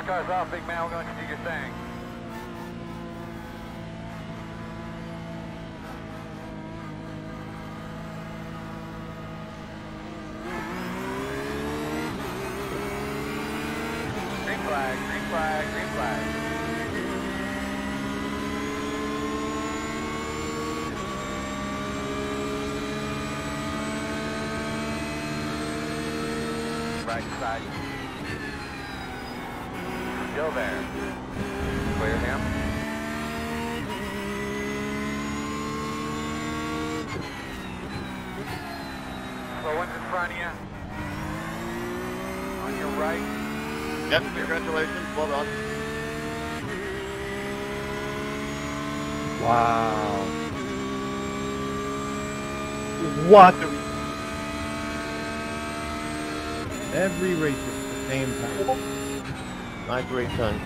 This car's off, big man. We're going to do your thing. Green flag, green flag, green flag. Right side. Still there. Clear him. Slow one's in front of you. On your right. Yep, congratulations. Well done. Wow. What the... Every race at the same time. Nice race time.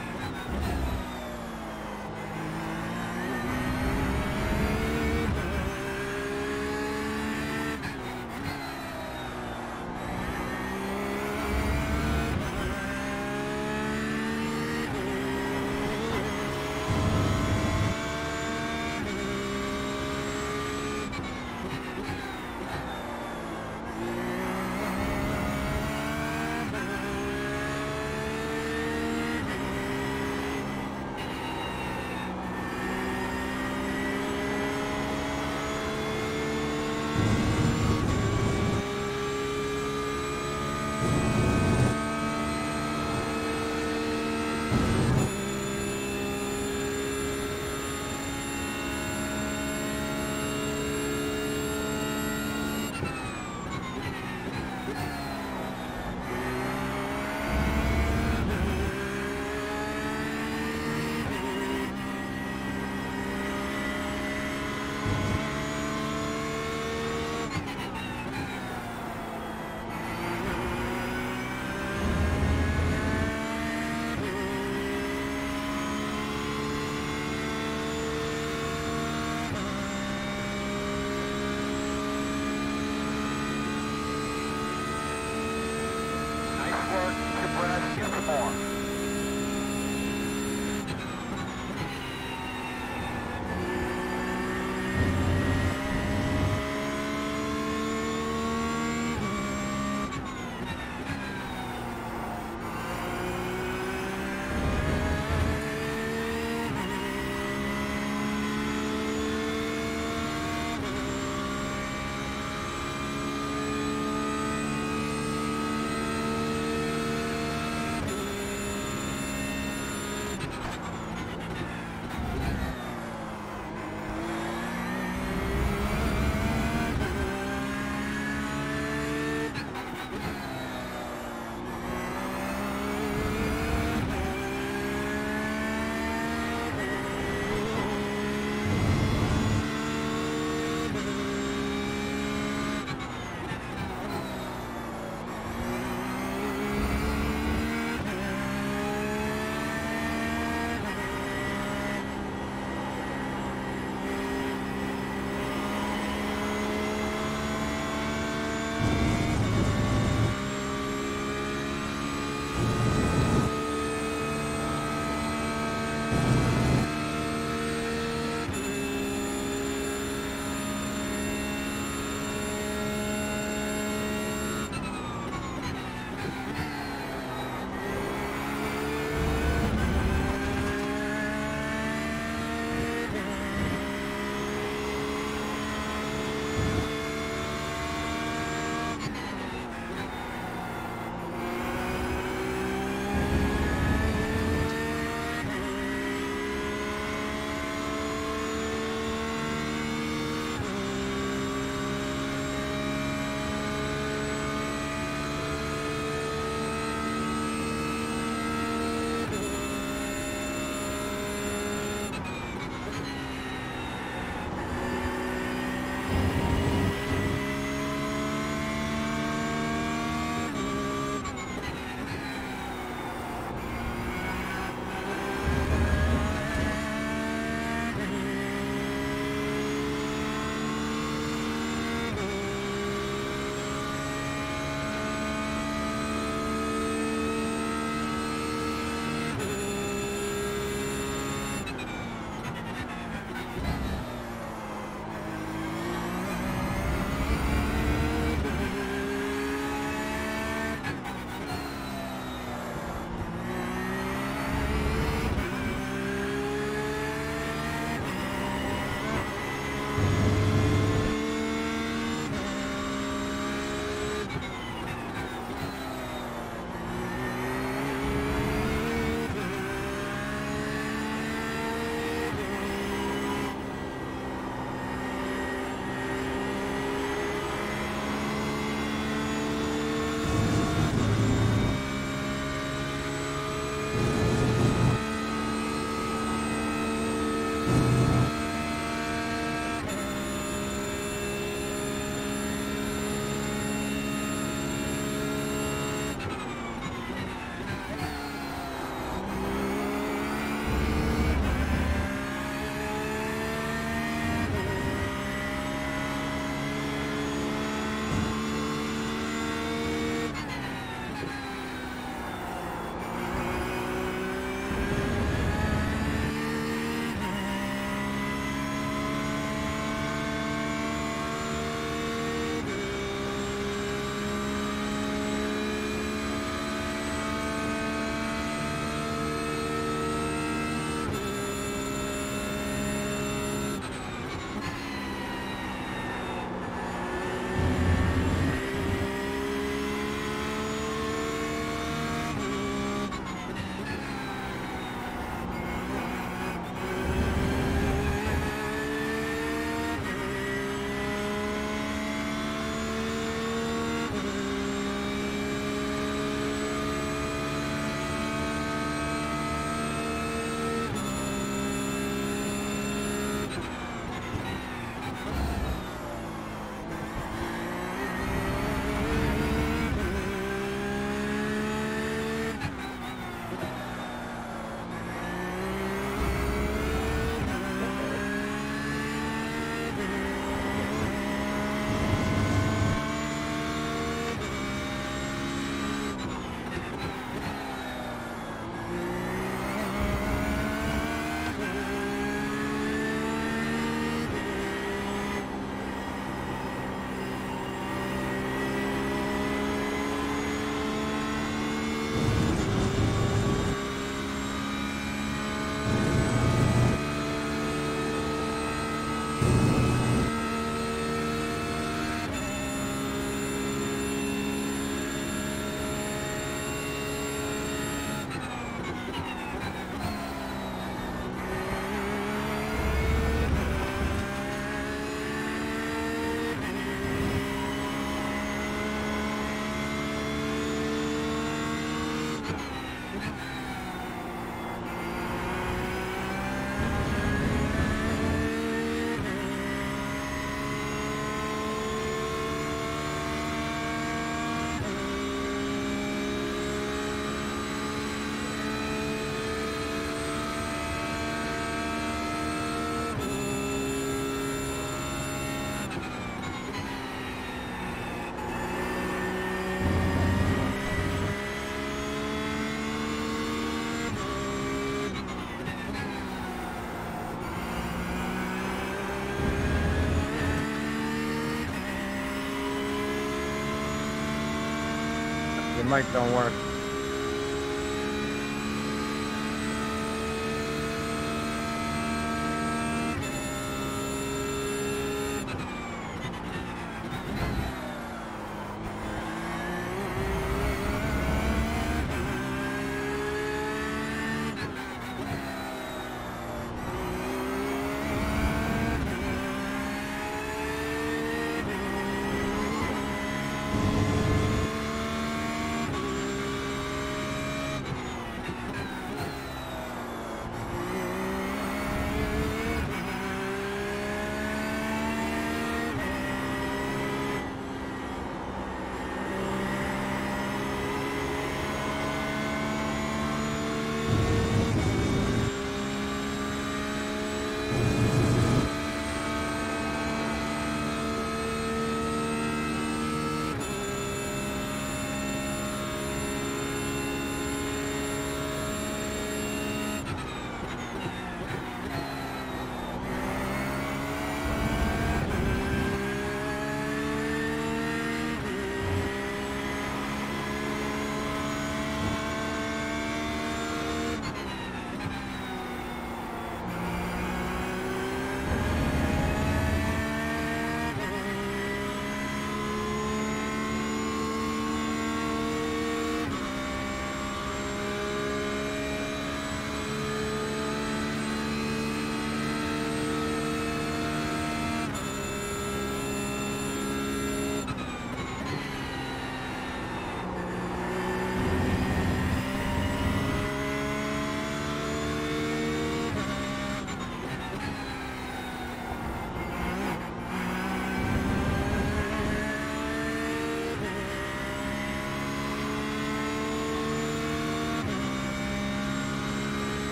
The mic don't work.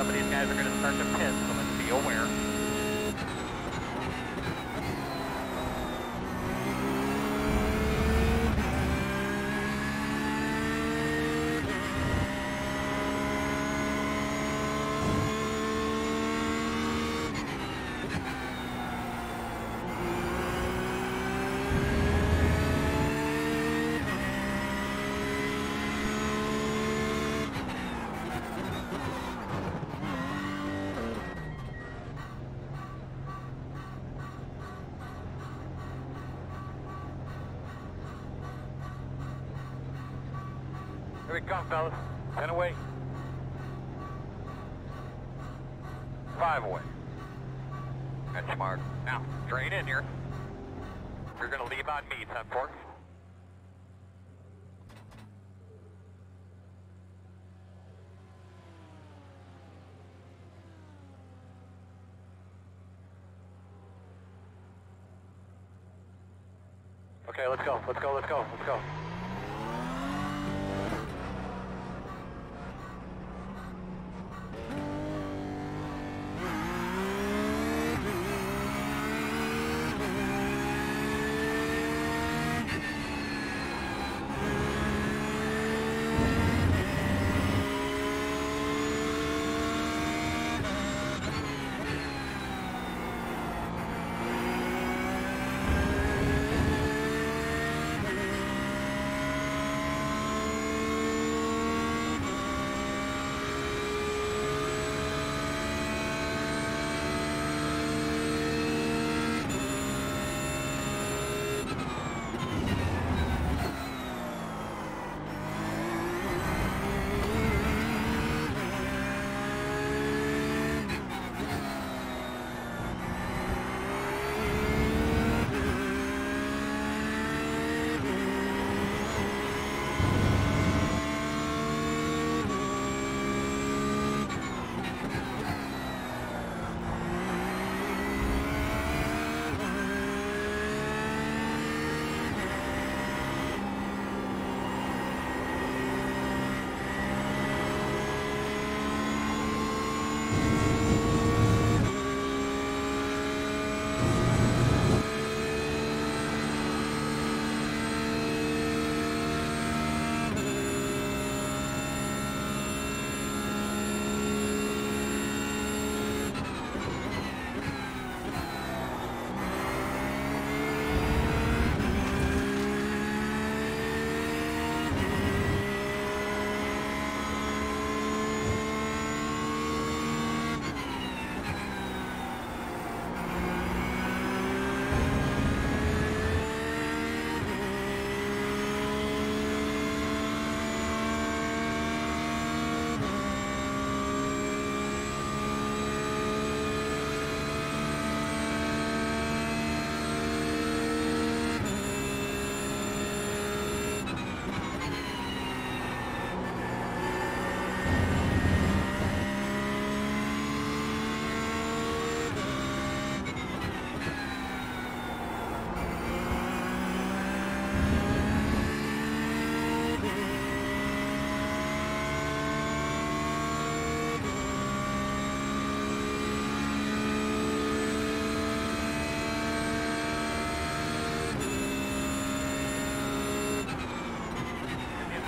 Some of these guys are going to start to pit, so let's be aware. Here we come, fellas. 10 away. 5 away. That's smart. Now, drain in here. You're going to leave on me, Top Fork. Okay, let's go. Let's go. Let's go. Let's go.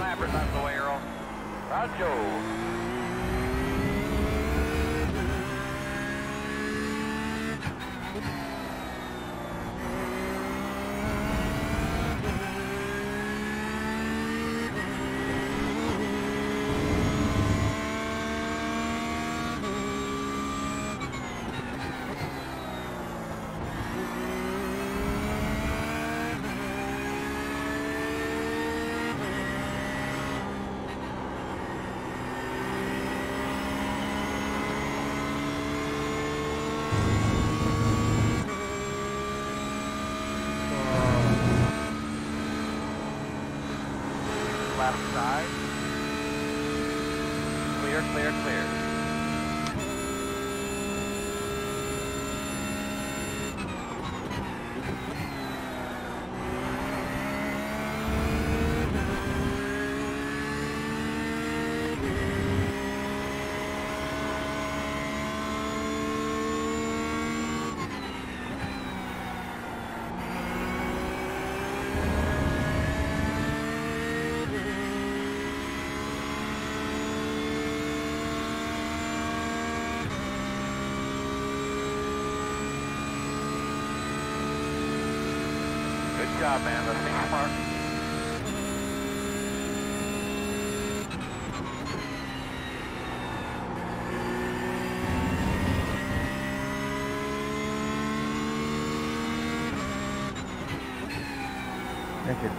Labyrinth out of the way, Earl. Roger. Left side. Clear, clear, clear. park. Thank you.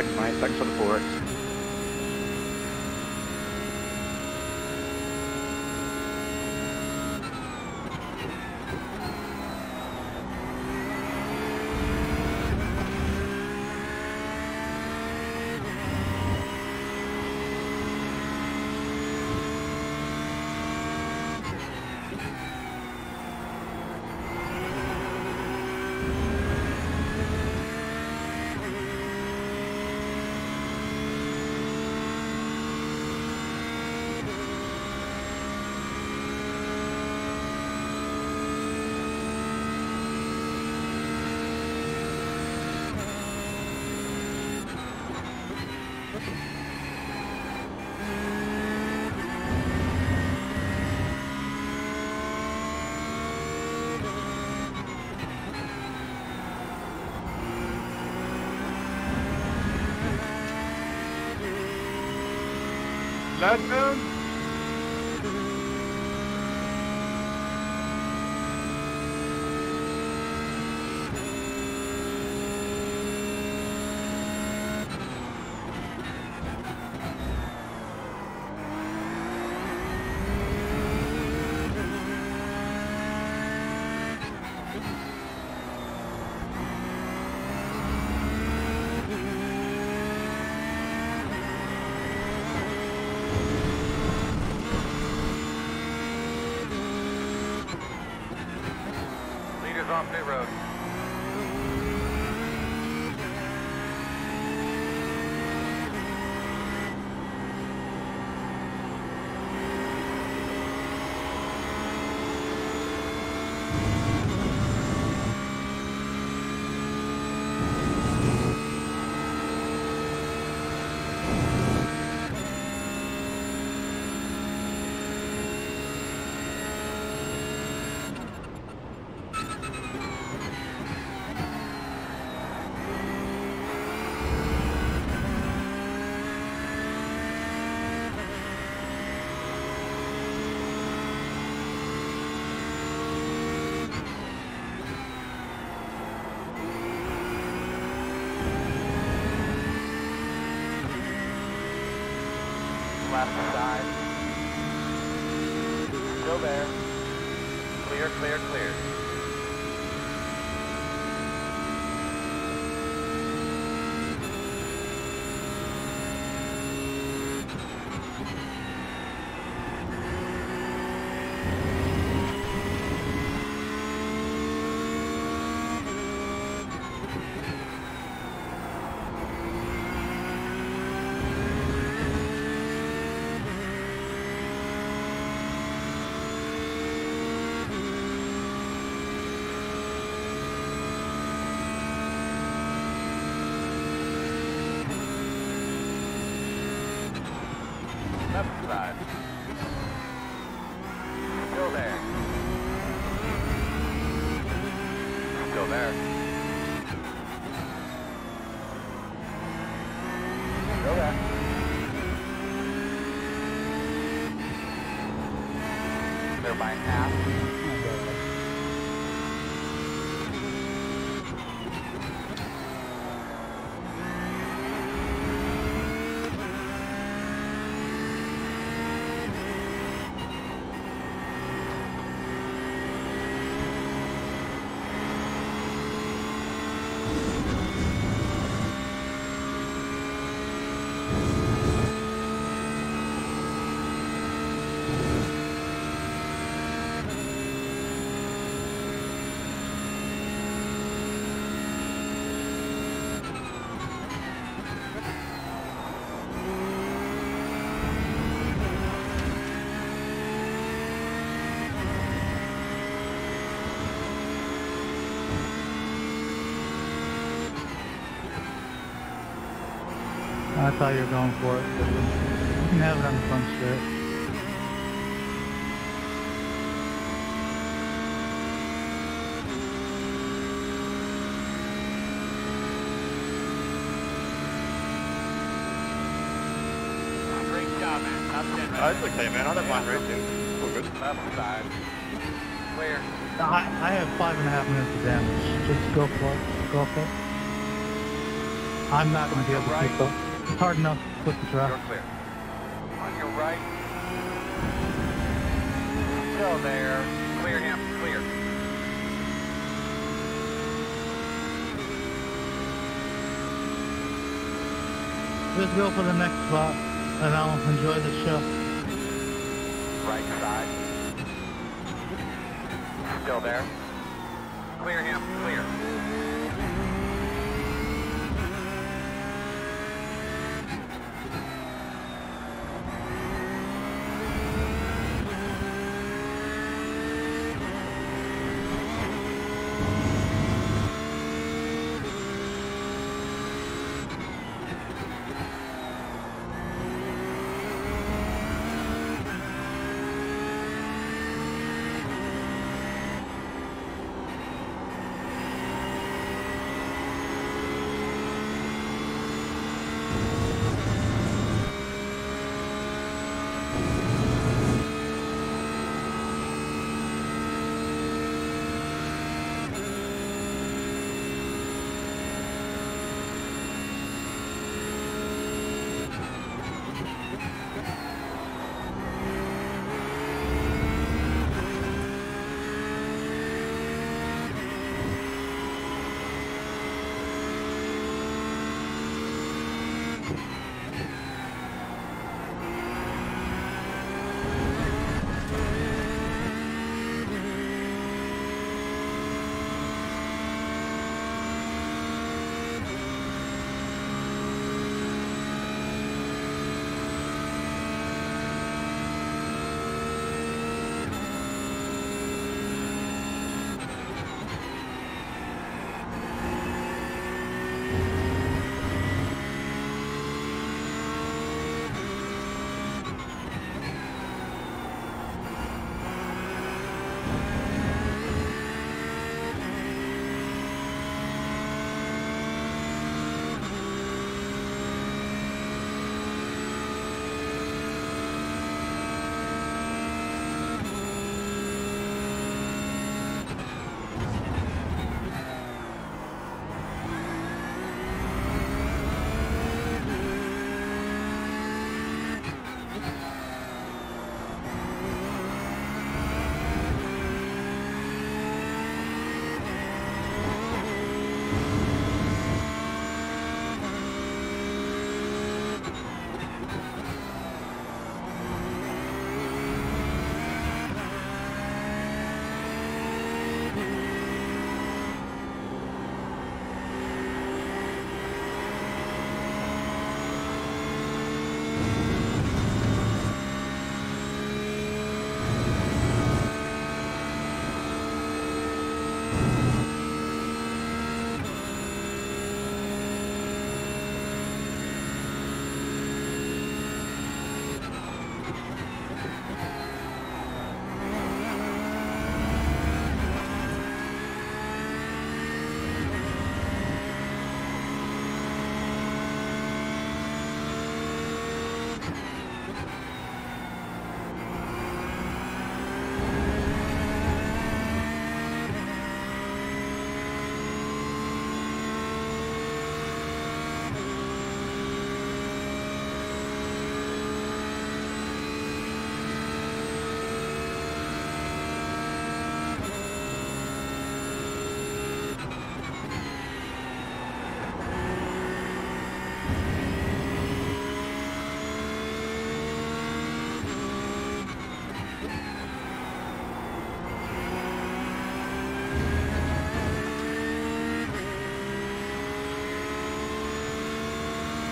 Thanks, mate. Thanks for the forwards. Let's go. Cruise off New Road. Left side. Still there. Clear, clear, clear. Left side. Still there. Still there. Still there. Clear by half. I thought you were going for it, but you can have it on the front strip. Great job, man. Top 10 right. That's okay, man. I'll have mine right there. We're good. Left side. Clear. I have 5.5 minutes of damage. Just go for it. Go for it. I'm not going to be able to keep up. It's hard enough to put the truck. You're clear. On your right. Still there. Clear him. Clear. Just go for the next spot, and I'll enjoy the show. Right side. Still there. Clear him. Clear.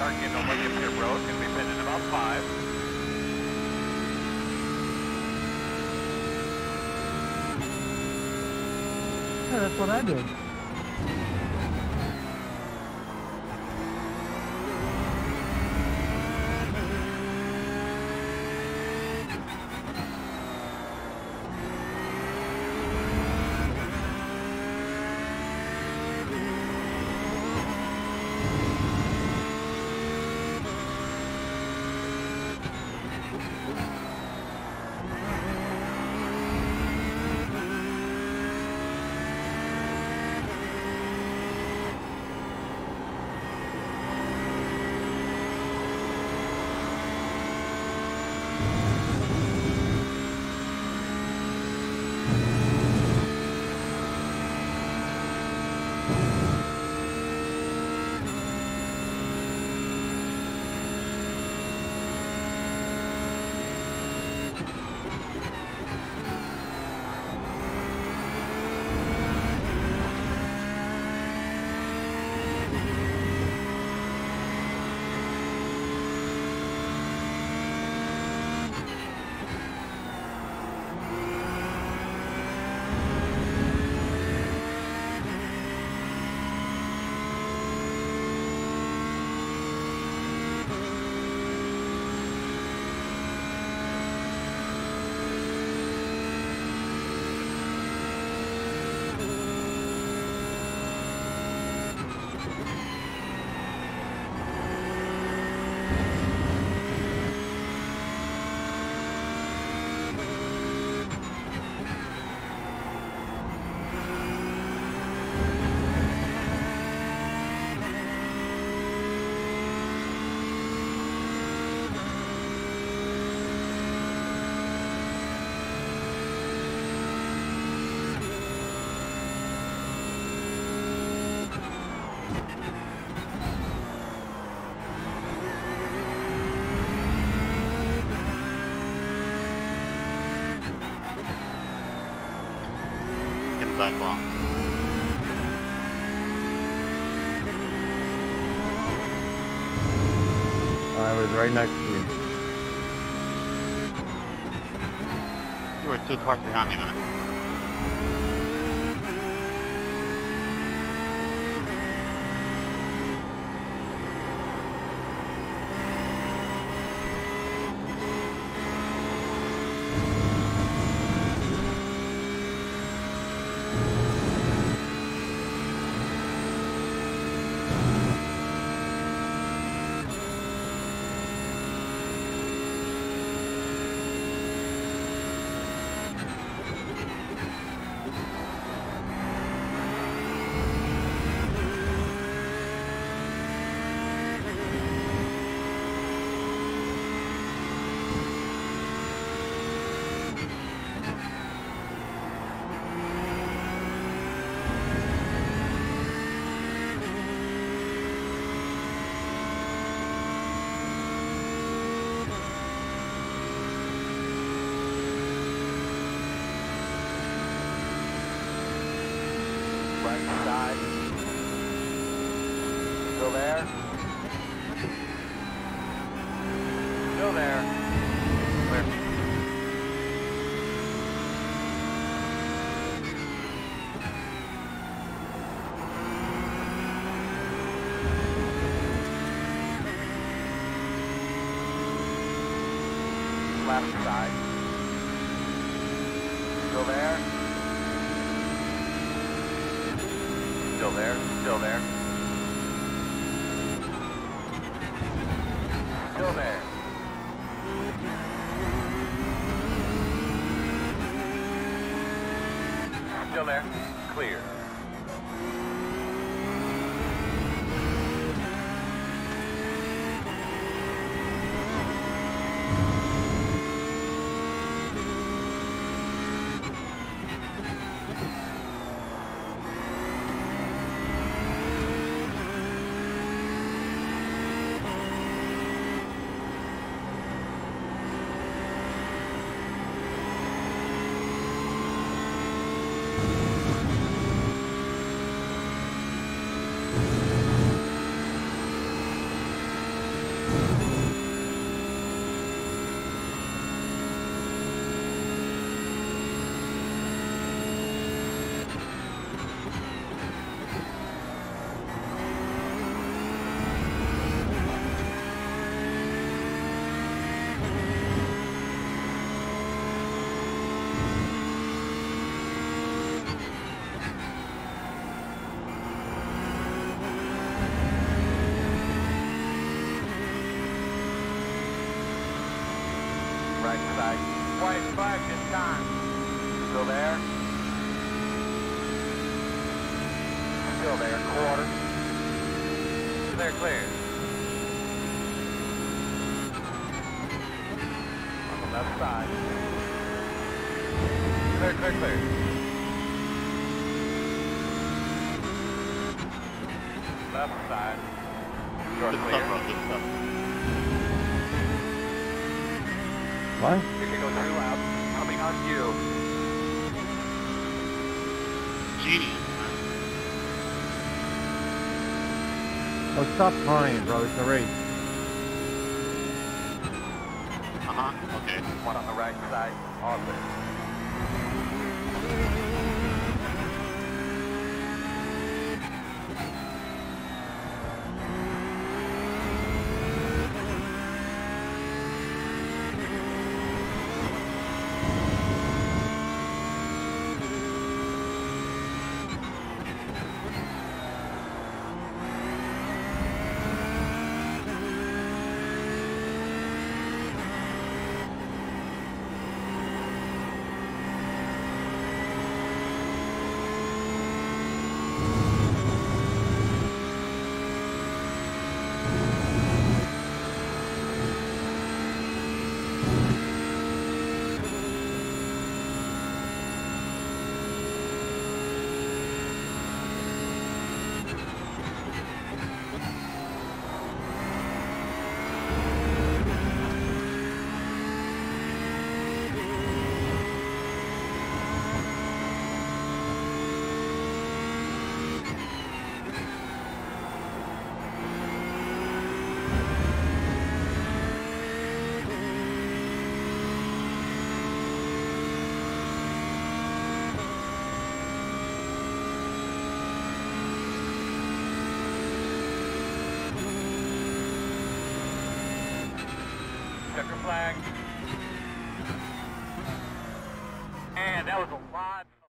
parking on Williamson Road, can be finished about 5. Yeah, that's what I did. Sidewalk. I was right next to you. You were 2 cars behind me, man. Left side. Still there. Still there. Still there. Still there. Still there. Clear. white flag this time. Still there? Still there, quarter. Clear, clear. On the left side. Clear, clear, clear. Left side. You're clear. What? You can go through loud. Coming on you. Gee. Oh, stop crying, bro. It's a race. Uh-huh. Okay. One on the right side. Checker flag. And that was a lot.